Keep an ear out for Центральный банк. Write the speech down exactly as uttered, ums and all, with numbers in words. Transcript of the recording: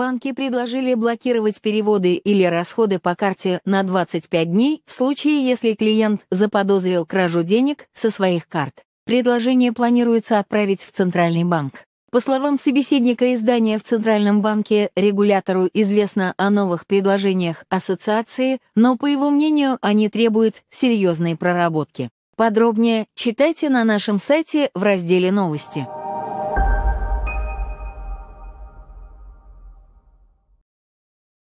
банки предложили блокировать переводы или расходы по карте на двадцать пять дней в случае, если клиент заподозрил кражу денег со своих карт. Предложение планируется отправить в Центральный банк. По словам собеседника издания в Центральном банке, регулятору известно о новых предложениях ассоциации, но, по его мнению, они требуют серьезной проработки. Подробнее читайте на нашем сайте в разделе «Новости».